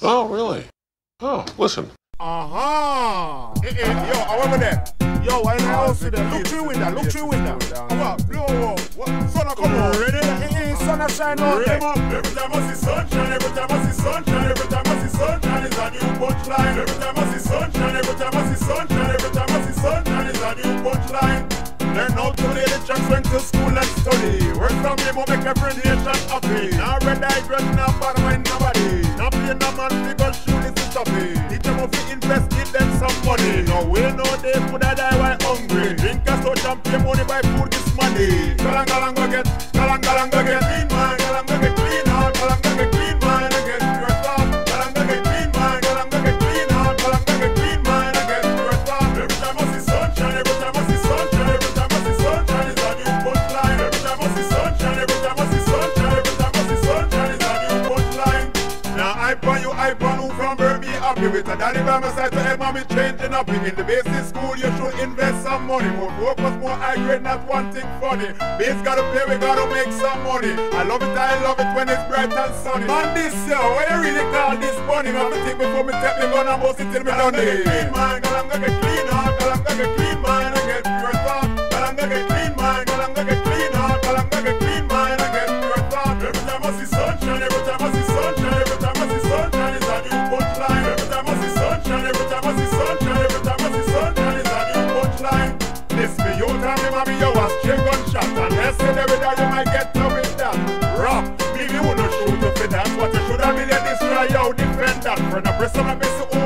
Oh, really? Oh, listen. Uh-huh. Hey, hey, yo, I remember that. Yo, I else see that. Look through window, look through window. Come on, blow up. Sun a come on. Ready? Hey, hey, sun a shine on. Every time I see sunshine, every time I see sunshine, every time I see sunshine, it's a new punchline. Every time I see sunshine, every time I see sunshine, every time I see sunshine, it's a new punchline. Learn how to play the tracks, went to school and study. Work from him will make every nation happy. Now red eyes, red now bad mind nobody. Now play no man because shoot is the stuffy. Teach them how to invest, give them some money. No way, no day, put a die while hungry. Drink a so champion money by food is money. Galang go get, galang go get clean mind, galang go get clean heart, galang go get clean mind again. Galang go get clean mind, galang go get clean heart, galang go get clean mind again. Every time I see sunshine, every time I see sunshine, every time I see sunshine is a new punchline. Every time I see sunshine, every time I see sunshine, every time I see sunshine is a new punchline. Now I burn you from birth. With a daddy by my side to help mommy changing up. In the basic school you should invest some money. More focus, more high grade, not one thing funny. Bass gotta play, we gotta make some money. I love it when it's bright and sunny. Man this year, what you really call this funny? I'm gonna take before me take me gun and bust it till me done it. Clean mind, girl, I'm gonna get clean heart. Girl, I'm gonna get clean mind and get pure thought. Girl, I'm gonna get clean mind, girl, I'm gonna get clean heart. Girl, I'm gonna get clean mind and get pure thought. Every time I see sunshine, every time I see sunshine, every time I see sunshine, it's a new punchline. Every day you might get to with that. Rap, if you wanna shoot up with that, what you should have been, destroy your defender. Friend, I press on my best.